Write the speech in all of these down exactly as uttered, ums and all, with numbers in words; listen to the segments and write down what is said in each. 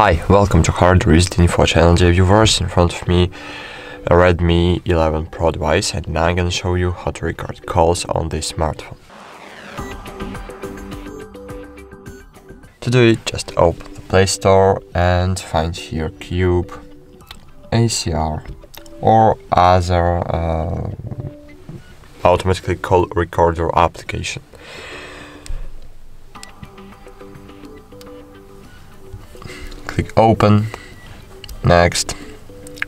Hi, welcome to Hard Reset Info Channel, dear viewers. In front of me a Redmi eleven Pro device, and now I'm gonna show you how to record calls on this smartphone. To do it, just open the Play Store and find here Cube A C R or other uh, automatically call recorder application. Click open, next,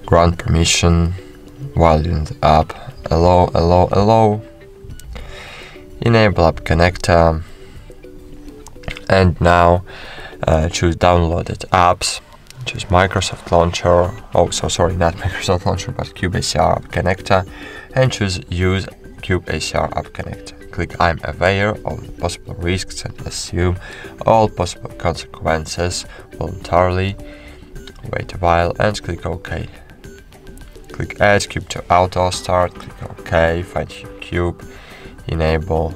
grant permission while in the app, allow, allow, allow, enable app connector, and now uh, choose downloaded apps, choose Microsoft Launcher, oh so sorry, not Microsoft Launcher but Cube A C R app connector, and choose use Cube A C R app connector. Click I'm aware of the possible risks and assume all possible consequences voluntarily. Wait a while and click OK. Click Add Cube to Auto Start, click OK, find your cube, enable,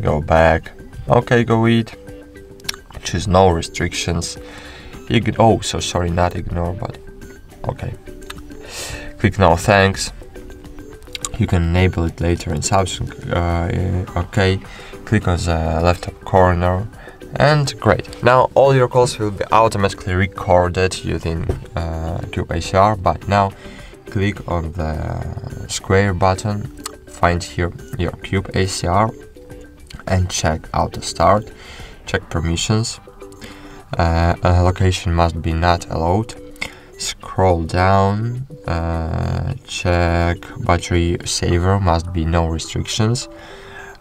go back, OK, go it, choose no restrictions, Ign oh so sorry, not ignore but OK. Click no thanks. You can enable it later in Samsung, uh, okay, click on the left top corner, and great. Now all your calls will be automatically recorded using uh, Cube A C R, but now click on the square button, find here your Cube A C R, and check Auto Start, check permissions, uh, allocation must be not allowed. Scroll down, uh, check battery saver, must be no restrictions.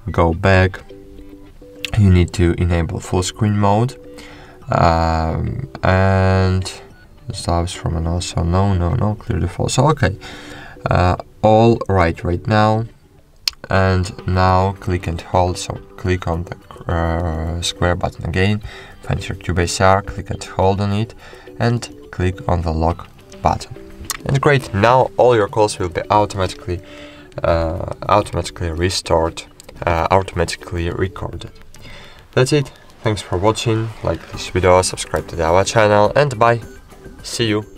Go back, you need to enable full screen mode, um, and stops from an also no no no clearly false. Okay, uh, all right right now, and now click and hold, so click on the uh, square button again, find your Cube A C R, click and hold on it, and click on the lock button. And great, now all your calls will be automatically uh, automatically restored, uh, automatically recorded. That's it. Thanks for watching, like this video, subscribe to our channel, and bye. See you.